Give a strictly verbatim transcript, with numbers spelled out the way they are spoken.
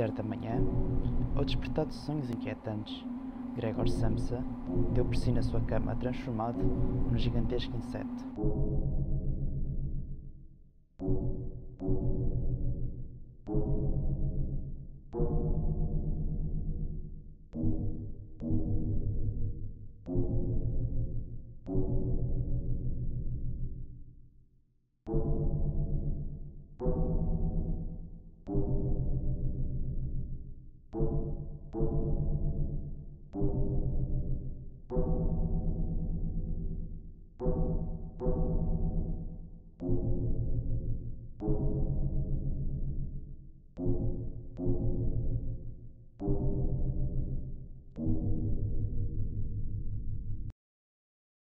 certa manhã, ao despertar de sonhos inquietantes, Gregor Samsa deu por si na sua cama transformado num gigantesco inseto.